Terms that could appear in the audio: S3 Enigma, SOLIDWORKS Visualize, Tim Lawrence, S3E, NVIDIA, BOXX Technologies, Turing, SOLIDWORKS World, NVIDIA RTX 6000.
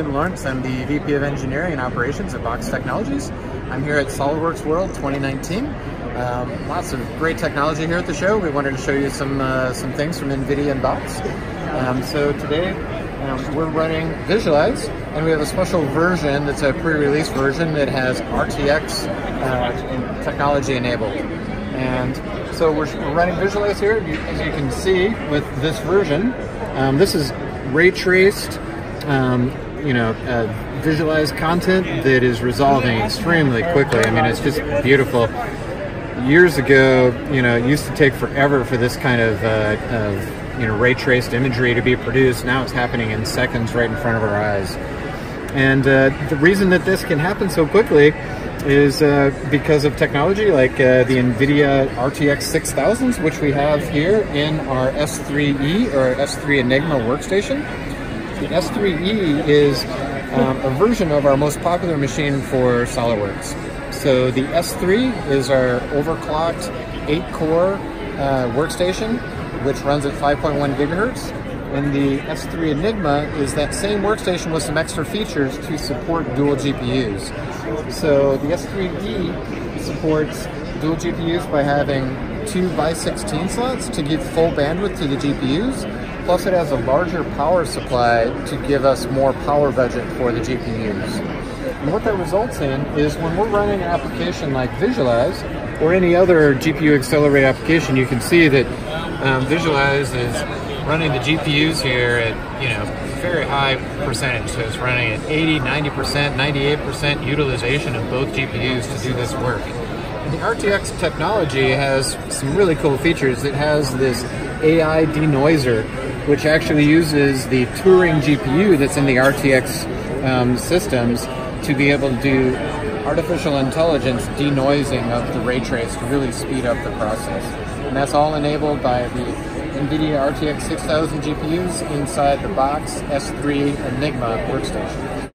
Tim Lawrence. I'm the VP of Engineering and Operations at BOXX Technologies. I'm here at SOLIDWORKS World 2019. Lots of great technology here at the show. We wanted to show you some things from NVIDIA and BOXX. So today we're running Visualize, and we have a special version that's a pre-release version that has RTX technology enabled. And so we're running Visualize here, as you can see with this version. This is ray traced, visualized content that is resolving extremely quickly. I mean, it's just beautiful. Years ago, it used to take forever for this kind of ray traced imagery to be produced. Now it's happening in seconds right in front of our eyes. And the reason that this can happen so quickly is because of technology like the NVIDIA RTX 6000s, which we have here in our S3E or S3 Enigma workstation. The S3E is a version of our most popular machine for SOLIDWORKS. So the S3 is our overclocked 8-core workstation, which runs at 5.1 gigahertz. And the S3 Enigma is that same workstation with some extra features to support dual GPUs. So the S3E supports dual GPUs by having 2x16 slots to give full bandwidth to the GPUs, plus it has a larger power supply to give us more power budget for the GPUs. And what that results in is when we're running an application like Visualize or any other GPU accelerated application, you can see that Visualize is running the GPUs here at very high percentage. So it's running at 80, 90%, 98% utilization of both GPUs to do this work. And the RTX technology has some really cool features. It has this AI denoiser, which actually uses the Turing GPU that's in the RTX systems to be able to do artificial intelligence denoising of the ray trace to really speed up the process. And that's all enabled by the NVIDIA RTX 6000 GPUs inside the BOXX S3 Enigma workstation.